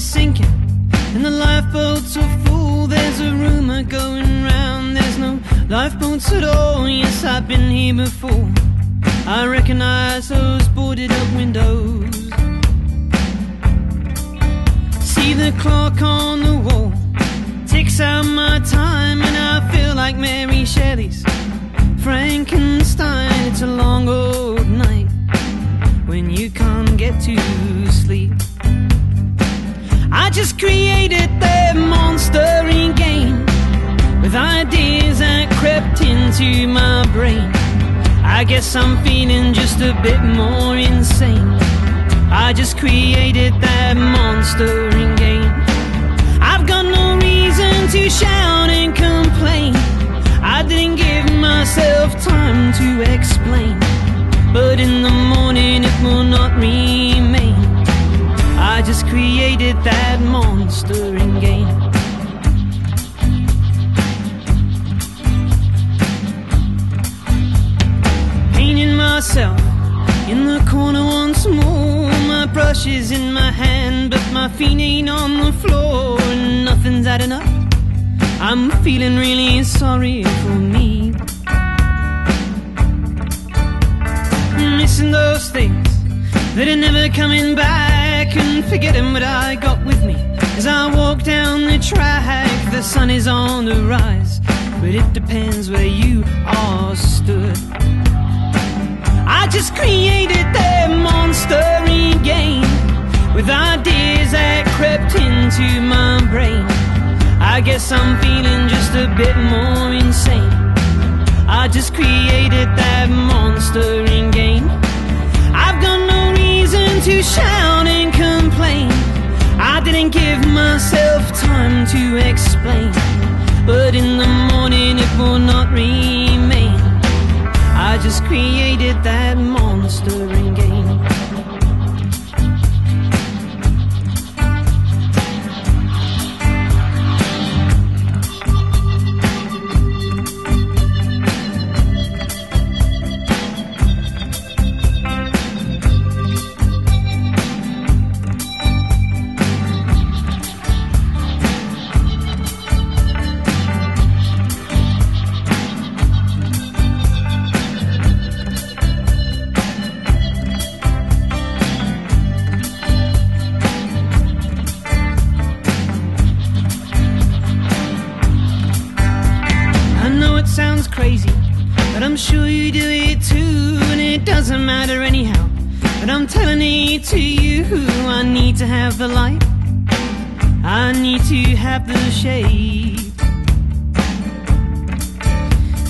is sinking and the lifeboats are full. There's a rumor going round there's no lifeboats at all. Yes, I've been here before. I recognize those boarded up windows. See the clock on the wall ticks out my time, and I feel like Mary Shelley's Frankenstein. It's a long old night when you can't get to sleep. I just created that monster-y game with ideas that crept into my brain. I guess I'm feeling just a bit more insane. I just created that monster-y game. I've got no reason to shout and complain. I didn't give myself time to explain, but in the morning it will not remain. I just created that monster in game. Painting myself in the corner once more. My brush is in my hand, but my feet ain't on the floor, and nothing's adding up. I'm feeling really sorry for me. Missing those things that are never coming back, and forgetting what I got with me as I walk down the track. The sun is on the rise, but it depends where you are stood. I just created that monster-y game with ideas that crept into my brain. I guess I'm feeling just a bit more insane. I just created that monster in game. I've got no reason to shout and complain. I didn't give myself time to explain, but in the morning it will not remain. I just created that monster in game. Sounds crazy, but I'm sure you do it too, and it doesn't matter anyhow. But I'm telling it to you, I need to have the light, I need to have the shade.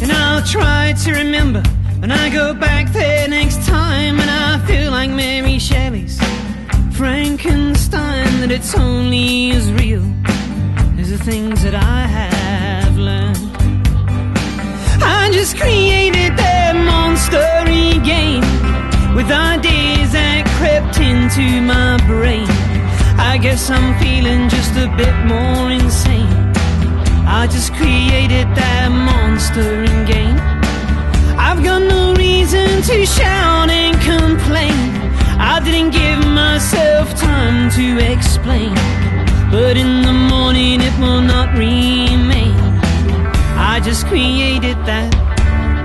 And I'll try to remember when I go back there next time, and I feel like Mary Shelley's Frankenstein, that it's only as real as the things that I have learned. I just created that monster-y game with ideas that crept into my brain. I guess I'm feeling just a bit more insane. I just created that monster-y game. I've got no reason to shout and complain. I didn't give myself time to explain, but in the morning it will not remain. I just created that,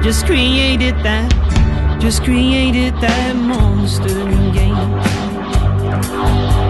just created that, just created that monster game.